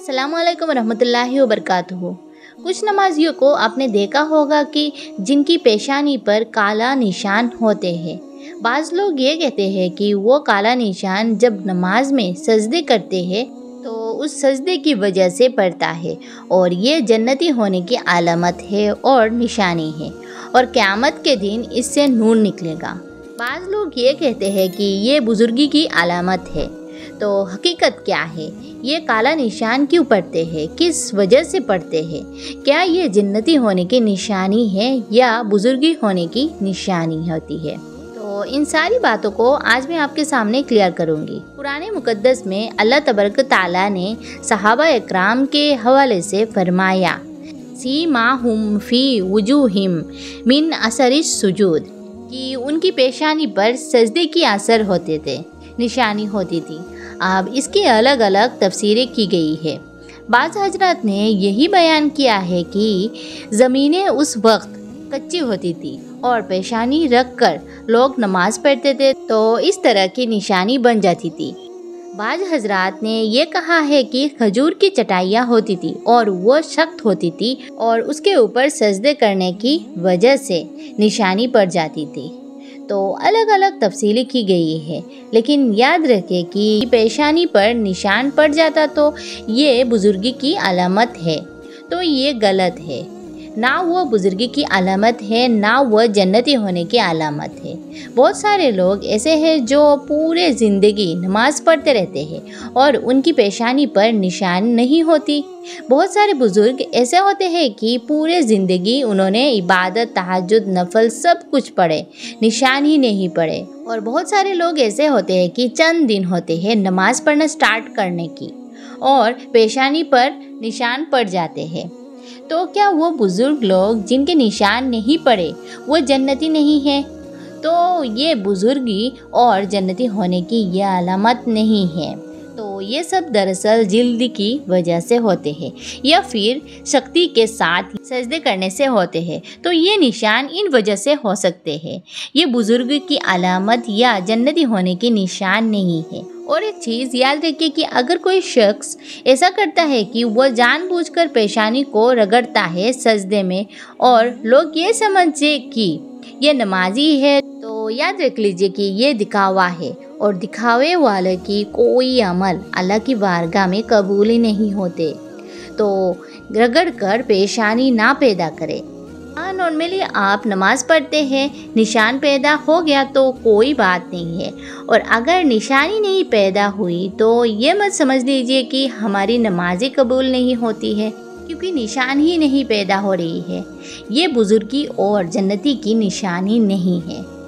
अस्सलामुअलैकुम वरहमतुल्लाहि वबरकातुहू। कुछ नमाजियों को आपने देखा होगा कि जिनकी पेशानी पर काला निशान होते हैं। बाज़ लोग ये कहते हैं कि वो काला निशान जब नमाज में सजदे करते हैं तो उस सजदे की वजह से पड़ता है और ये जन्नती होने की आलामत है और निशानी है और क़यामत के दिन इससे नूर निकलेगा। बाज़ लोग ये कहते हैं कि ये बुज़ुर्गी की आलामत है। तो हकीकत क्या है? ये काला निशान क्यों पड़ते हैं? किस वजह से पड़ते हैं? क्या ये जन्नती होने की निशानी है या बुज़ुर्गी होने की निशानी होती है? तो इन सारी बातों को आज मैं आपके सामने क्लियर करूँगी। कुरान मुकद्दस में अल्लाह तबारक तआला ने सहाबा इकराम के हवाले से फरमाया, सीमाहुम फी वुजूहिम मिन असरिस सुजूद, कि उनकी पेशानी पर सजदे की असर होते थे, निशानी होती थी। अब इसकी अलग अलग तफसीरें की गई है। बाज़ हजरात ने यही बयान किया है कि ज़मीनें उस वक्त कच्ची होती थी और पेशानी रख कर लोग नमाज पढ़ते थे तो इस तरह की निशानी बन जाती थी। बाज़ हजरात ने यह कहा है कि खजूर की चटाइयाँ होती थी और वो सख्त होती थी और उसके ऊपर सजदे करने की वजह से निशानी पड़ जाती थी। तो अलग अलग तफसीलें की गई है, लेकिन याद रखें कि पेशानी पर निशान पड़ जाता तो ये बुज़ुर्गी की अलामत है, तो ये गलत है। ना वो बुज़ुर्गी की अलामत है, ना वो जन्नती होने की अलामत है। बहुत सारे लोग ऐसे हैं जो पूरे ज़िंदगी नमाज पढ़ते रहते हैं और उनकी पेशानी पर निशान नहीं होती। बहुत सारे बुज़ुर्ग ऐसे होते हैं कि पूरे ज़िंदगी उन्होंने इबादत, तहज्जुद, नफल सब कुछ पढ़े, निशान ही नहीं पढ़े। और बहुत सारे लोग ऐसे होते हैं कि चंद दिन होते हैं नमाज पढ़ना स्टार्ट करने की और पेशानी पर निशान पड़ जाते हैं। तो क्या वो बुज़ुर्ग लोग जिनके निशान नहीं पड़े वो जन्नती नहीं है? तो ये बुज़ुर्गी और जन्नती होने की यह अलामत नहीं है। तो ये सब दरअसल जिल्द की वजह से होते हैं या फिर शक्ति के साथ सजदे करने से होते हैं। तो ये निशान इन वजह से हो सकते हैं। ये बुज़ुर्ग की अलामत या जन्नती होने की निशान नहीं है। और एक चीज़ याद रखिए कि अगर कोई शख्स ऐसा करता है कि वह जानबूझकर पेशानी को रगड़ता है सजदे में और लोग ये समझे कि ये नमाजी है, तो याद रख लीजिए कि ये दिखावा है और दिखावे वाले की कोई अमल अल्लाह की बारगाह में कबूल ही नहीं होते। तो रगड़कर पेशानी ना पैदा करें। नॉर्मली आप नमाज पढ़ते हैं, निशान पैदा हो गया तो कोई बात नहीं है, और अगर निशानी नहीं पैदा हुई तो ये मत समझ लीजिए कि हमारी नमाज़ें कबूल नहीं होती है, क्योंकि निशान ही नहीं पैदा हो रही है। ये बुज़ुर्गी और जन्नती की निशानी नहीं है।